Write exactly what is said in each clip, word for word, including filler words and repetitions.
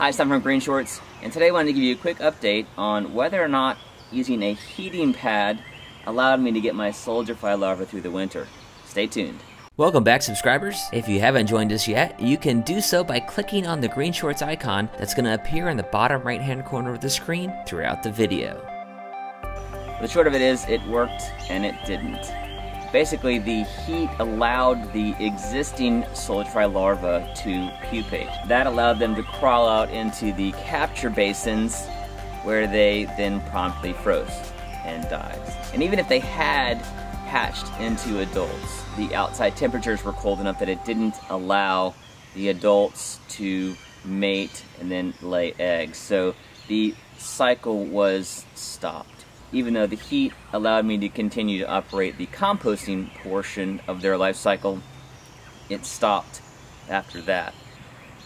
Hi, it's Tom from Green Shorts, and today I wanted to give you a quick update on whether or not using a heating pad allowed me to get my soldier fly larvae through the winter. Stay tuned. Welcome back, subscribers. If you haven't joined us yet, you can do so by clicking on the Green Shorts icon that's going to appear in the bottom right hand corner of the screen throughout the video. The short of it is, it worked and it didn't. Basically, the heat allowed the existing soldier fly larvae to pupate. That allowed them to crawl out into the capture basins, where they then promptly froze and died. And even if they had hatched into adults, the outside temperatures were cold enough that it didn't allow the adults to mate and then lay eggs. So the cycle was stopped, even though the heat allowed me to continue to operate the composting portion of their life cycle. It stopped after that.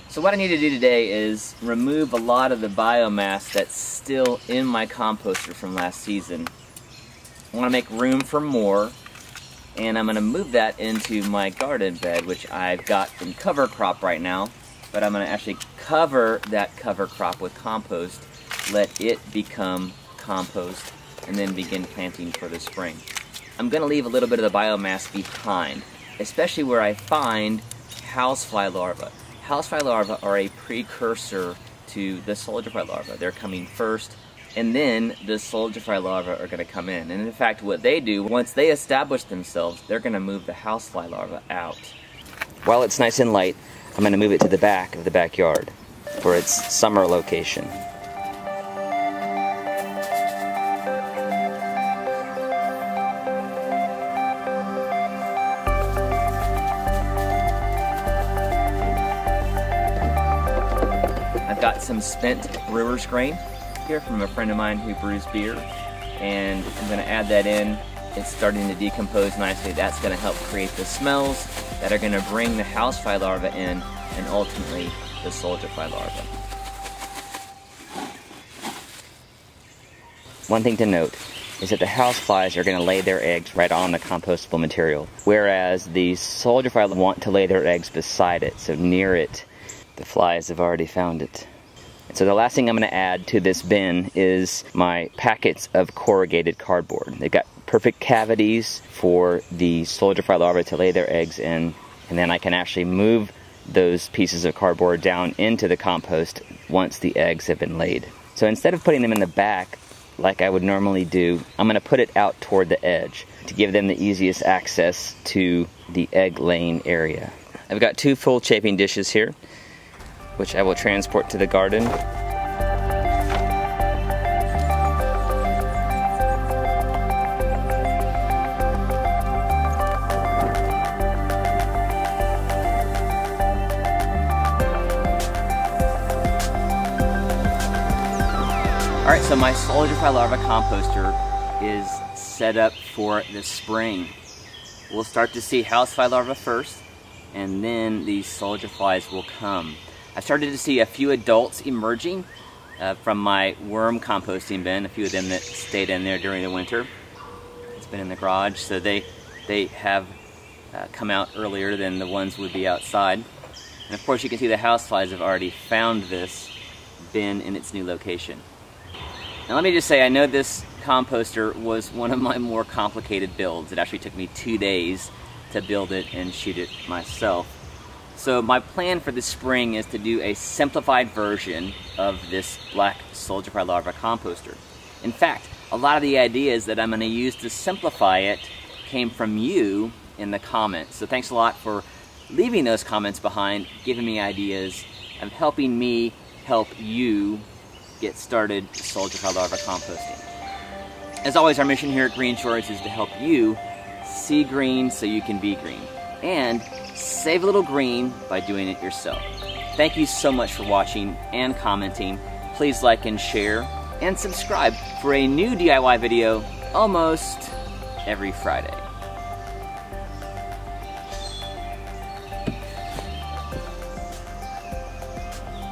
So what I need to do today is remove a lot of the biomass that's still in my composter from last season. I want to make room for more, and I'm going to move that into my garden bed, which I've got in cover crop right now, but I'm going to actually cover that cover crop with compost, let it become compost, and then begin planting for the spring. I'm gonna leave a little bit of the biomass behind, especially where I find housefly larvae. Housefly larvae are a precursor to the soldier fly larvae. They're coming first, and then the soldier fly larvae are gonna come in. And in fact, what they do, once they establish themselves, they're gonna move the housefly larvae out. While it's nice and light, I'm gonna move it to the back of the backyard for its summer location. Got some spent brewer's grain here from a friend of mine who brews beer, and I'm going to add that in. It's starting to decompose nicely. That's going to help create the smells that are going to bring the housefly larvae in and ultimately the soldier fly larvae. One thing to note is that the houseflies are going to lay their eggs right on the compostable material, whereas the soldier fly want to lay their eggs beside it, so near it. The flies have already found it. So the last thing I'm going to add to this bin is my packets of corrugated cardboard. They've got perfect cavities for the soldier fly larvae to lay their eggs in, and then I can actually move those pieces of cardboard down into the compost once the eggs have been laid. So instead of putting them in the back like I would normally do, I'm going to put it out toward the edge to give them the easiest access to the egg laying area. I've got two full chafing dishes here, which I will transport to the garden. All right, so my soldier fly larva composter is set up for the spring. We'll start to see housefly larvae first, and then these soldier flies will come. I started to see a few adults emerging uh, from my worm composting bin, a few of them that stayed in there during the winter. It's been in the garage, so they, they have uh, come out earlier than the ones would be outside. And of course you can see the houseflies have already found this bin in its new location. Now let me just say, I know this composter was one of my more complicated builds. It actually took me two days to build it and shoot it myself. So my plan for this spring is to do a simplified version of this black soldier fly larva composter. In fact, a lot of the ideas that I'm going to use to simplify it came from you in the comments. So thanks a lot for leaving those comments behind, giving me ideas, and helping me help you get started with soldier fly larva composting. As always, our mission here at Green Shorts is to help you see green so you can be green, and save a little green by doing it yourself. Thank you so much for watching and commenting. Please like and share and subscribe for a new D I Y video almost every Friday.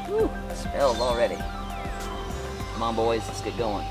Woo, smells already. Come on boys, let's get going.